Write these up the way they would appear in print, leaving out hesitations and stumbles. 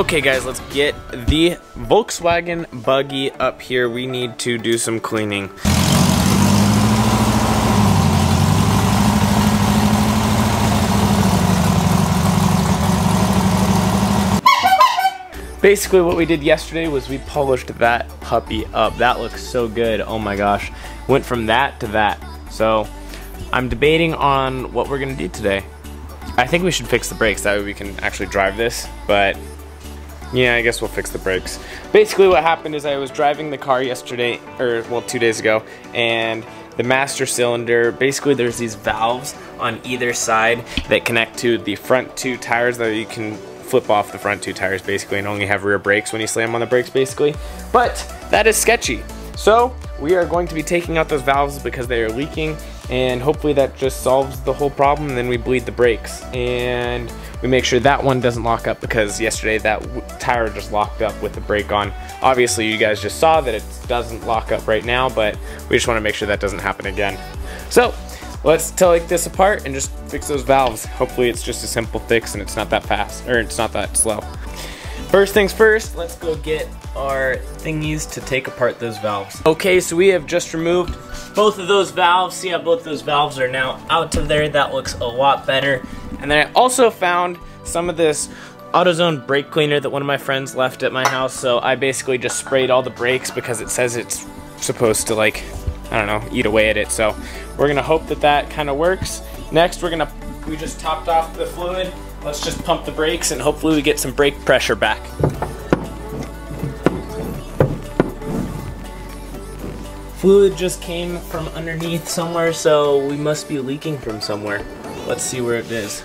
Okay guys, let's get the Volkswagen buggy up here. We need to do some cleaning. Basically what we did yesterday was we polished that puppy up. That looks so good, oh my gosh. Went from that to that. So I'm debating on what we're gonna do today. I think we should fix the brakes, that way we can actually drive this, but yeah, I guess we'll fix the brakes. Basically what happened is I was driving the car yesterday, or well, 2 days ago, and the master cylinder, basically there's these valves on either side that connect to the front two tires that you can flip off the front two tires basically and only have rear brakes when you slam on the brakes basically. But that is sketchy. So we are going to be taking out those valves because they are leaking, and hopefully that just solves the whole problem, and then we bleed the brakes and we make sure that one doesn't lock up, because yesterday that tire just locked up with the brake on. Obviously you guys just saw that it doesn't lock up right now, but we just want to make sure that doesn't happen again. So let's take this apart and just fix those valves. Hopefully it's just a simple fix and it's not that fast, or it's not that slow. First things first, let's go get our thingies to take apart those valves. Okay, so we have just removed both of those valves. See how both those valves are now out of there? That looks a lot better. And then I also found some of this AutoZone brake cleaner that one of my friends left at my house. So I basically just sprayed all the brakes because it says it's supposed to, like, I don't know, eat away at it. So we're gonna hope that that kind of works. Next, we just topped off the fluid. Let's just pump the brakes and hopefully we get some brake pressure back. Fluid just came from underneath somewhere, so we must be leaking from somewhere. Let's see where it is.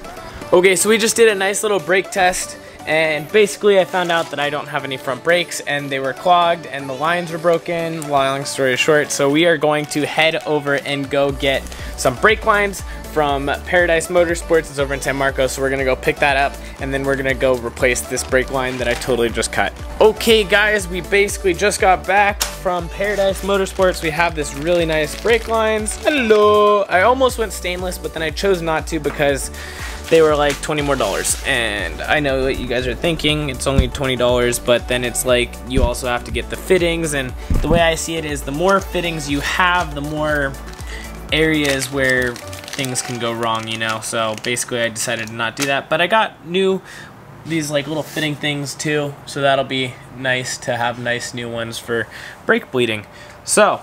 Okay, so we just did a nice little brake test, and basically I found out that I don't have any front brakes and they were clogged and the lines were broken, long story short. So we are going to head over and go get some brake lines from Paradise Motorsports. It's over in San Marcos, so we're gonna go pick that up and then we're gonna go replace this brake line that I totally just cut. Okay guys, we basically just got back from Paradise Motorsports. We have this really nice brake lines. Hello! I almost went stainless, but then I chose not to because they were like $20 more, and I know what you guys are thinking, it's only $20, but then it's like you also have to get the fittings, and the way I see it is the more fittings you have, the more areas where things can go wrong, you know. So basically I decided to not do that, but I got these like little fitting things too, so that'll be nice to have nice new ones for brake bleeding. So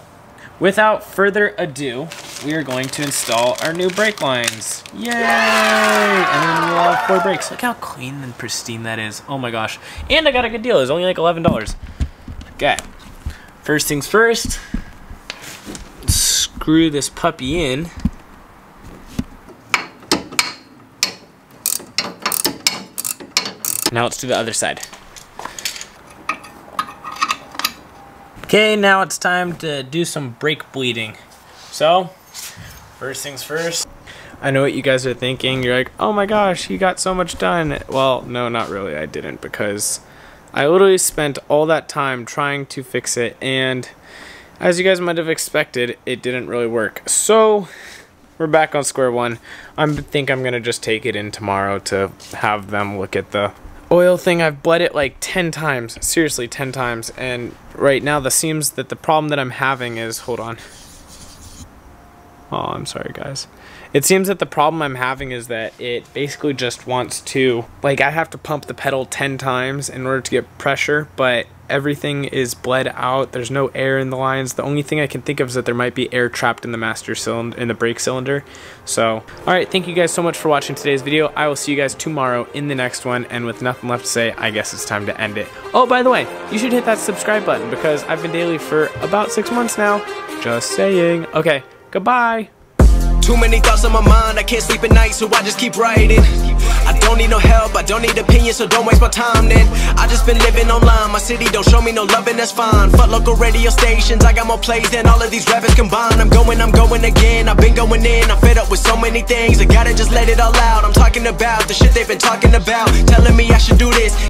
without further ado, we are going to install our new brake lines. Yay! And then we'll have 4 brakes. Look how clean and pristine that is. Oh my gosh. And I got a good deal. It was only like $11. Okay. First things first. Screw this puppy in. Now let's do the other side. Okay, now it's time to do some brake bleeding. So, first things first. I know what you guys are thinking. You're like, oh my gosh, you got so much done. Well, no, not really, I didn't, because I literally spent all that time trying to fix it, and as you guys might have expected, it didn't really work. So, we're back on square one. I think I'm gonna just take it in tomorrow to have them look at the oil thing. I've bled it like 10 times, seriously 10 times, and right now the problem that I'm having is, hold on. Oh, I'm sorry guys. It seems that the problem I'm having is that it basically just wants to, like, I have to pump the pedal 10 times in order to get pressure, but everything is bled out. There's no air in the lines. The only thing I can think of is that there might be air trapped in the master cylinder, in the brake cylinder. So, all right, thank you guys so much for watching today's video. I will see you guys tomorrow in the next one, and with nothing left to say, I guess it's time to end it. Oh, by the way, you should hit that subscribe button because I've been daily for about 6 months now. Just saying. Okay, goodbye. Too many thoughts on my mind, I can't sleep at night, so I just keep writing. I don't need no help, I don't need opinions, so don't waste my time then. I just been living online, my city don't show me no love and that's fine. Fuck local radio stations, I got more plays than all of these rappers combined. I'm going again, I've been going in, I'm fed up with so many things. I gotta just let it all out, I'm talking about the shit they've been talking about, telling me I should do this.